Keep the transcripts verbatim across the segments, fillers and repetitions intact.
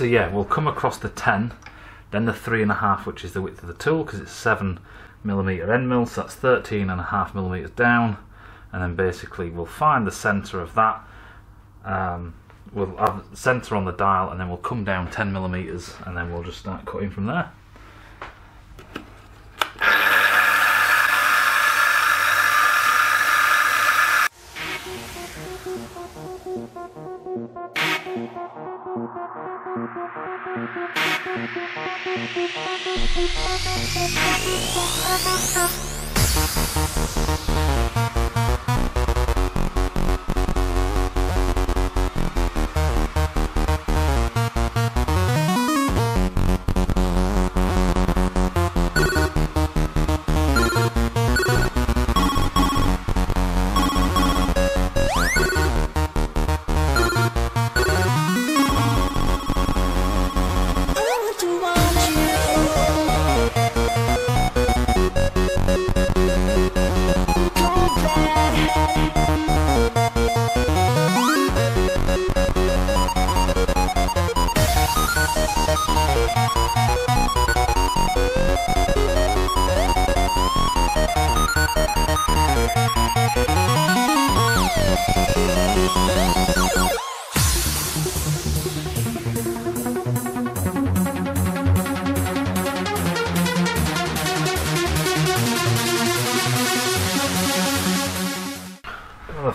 so yeah, we'll come across the ten, then the three and a half, which is the width of the tool, because it's seven millimeter end mill, so that's thirteen and a half millimeters down, and then basically we'll find the center of that. Um, we'll have the center on the dial, and then we'll come down ten millimeters, and then we'll just start cutting from there.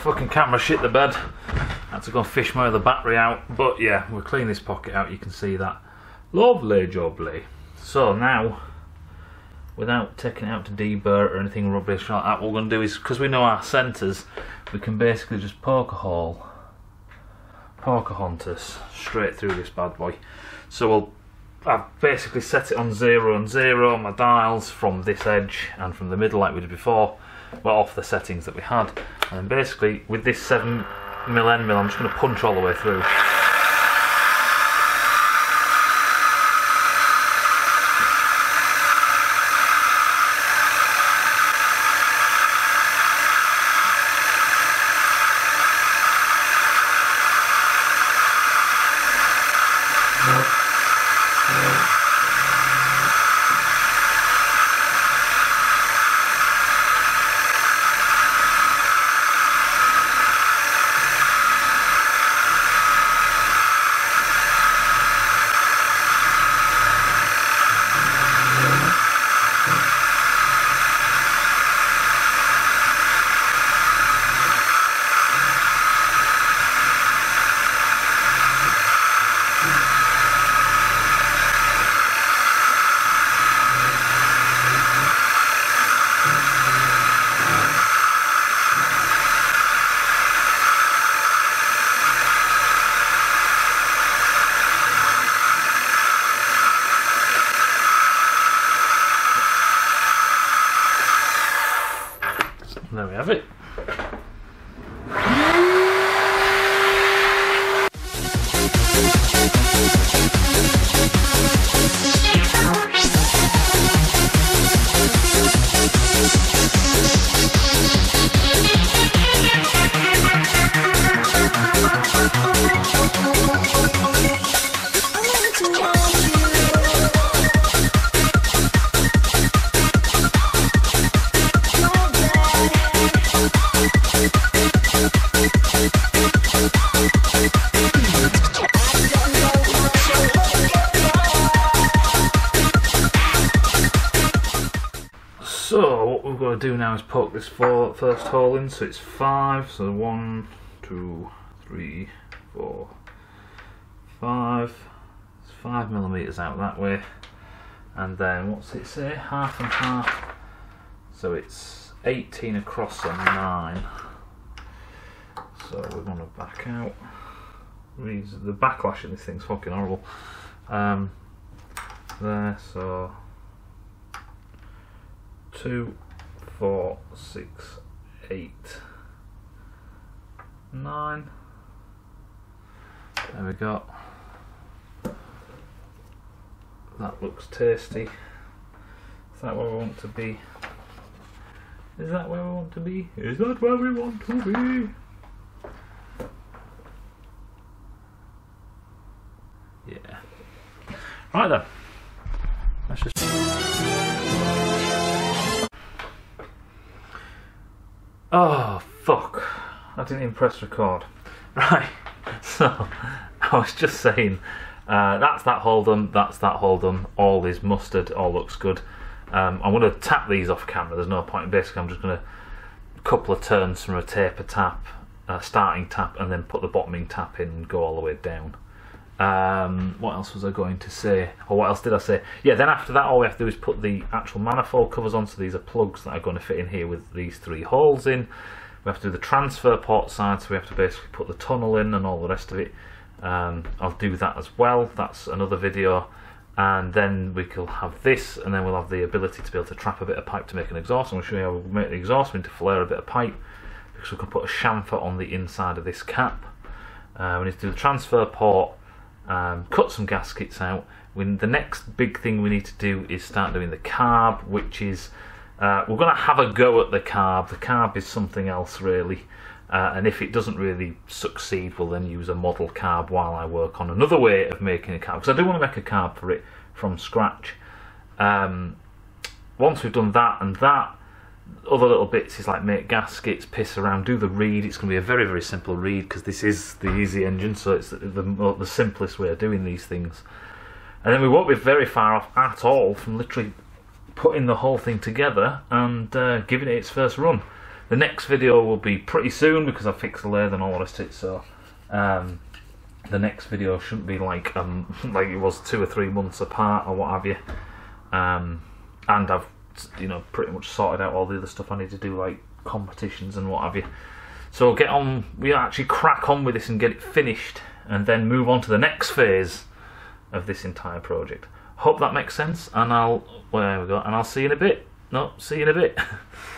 Fucking camera shit the bed. Had to go and fish my other battery out, but yeah, we'll clean this pocket out. You can see that. Lovely jubbly. So now, without taking it out to deburr or anything rubbish like that, what we're going to do is, because we know our centres, we can basically just poke a hole, poke a hontus straight through this bad boy. So we'll, I've basically set it on zero and zero, my dials from this edge and from the middle like we did before. Well, off the settings that we had, and basically with this seven mil end mill, I'm just going to punch all the way through. There we have it. So what we've got to do now is poke this four, first hole in, so it's five, so one, two, three, four, five, it's five millimetres out that way, and then what's it say, half and half, so it's eighteen across and nine, so we're going to back out. The backlash in this thing's fucking horrible. Um, there, so two, four, six, eight, nine. There we go. That looks tasty. Is that where we want to be? Is that where we want to be? Is that where we want to be? Yeah. Right then, let's just... Oh, fuck. I didn't even press record. Right, so I was just saying, uh, that's that Hold'em, that's that Hold'em, all is mustard, all looks good. Um, I'm going to tap these off camera, there's no point. Basically, I'm just going to couple of turns from a taper tap, a starting tap, and then put the bottoming tap in and go all the way down. Um, what else was I going to say? Or what else did I say? Yeah, then after that all we have to do is put the actual manifold covers on, so these are plugs that are going to fit in here with these three holes in. We have to do the transfer port side, so we have to basically put the tunnel in and all the rest of it. Um, I'll do that as well, that's another video. And then we can have this, and then we'll have the ability to be able to trap a bit of pipe to make an exhaust. I'm going to show you how we'll make the exhaust. We need to flare a bit of pipe, because we can put a chamfer on the inside of this cap. Uh, we need to do the transfer port, um, cut some gaskets out. When the next big thing we need to do is start doing the carb, which is, uh, we're going to have a go at the carb. The carb is something else really, uh, and if it doesn't really succeed, we'll then use a model carb while I work on another way of making a carb, because I do want to make a carb for it from scratch. Um, once we've done that and that, other little bits is like make gaskets, piss around, do the reed. It's going to be a very, very simple reed, because this is the easy engine, so it's the, the, the simplest way of doing these things. And then we won't be very far off at all from literally putting the whole thing together and uh, giving it its first run. The next video will be pretty soon, because I've fixed the lathe and all the rest of it, so um, the next video shouldn't be like um, like it was two or three months apart or what have you. Um, and I've you know pretty much sorted out all the other stuff I need to do, like competitions and what have you. So we'll get on, we we'll actually crack on with this and get it finished, and then move on to the next phase of this entire project. Hope that makes sense, and I'll well, there we go, and I'll see you in a bit. No, see you in a bit.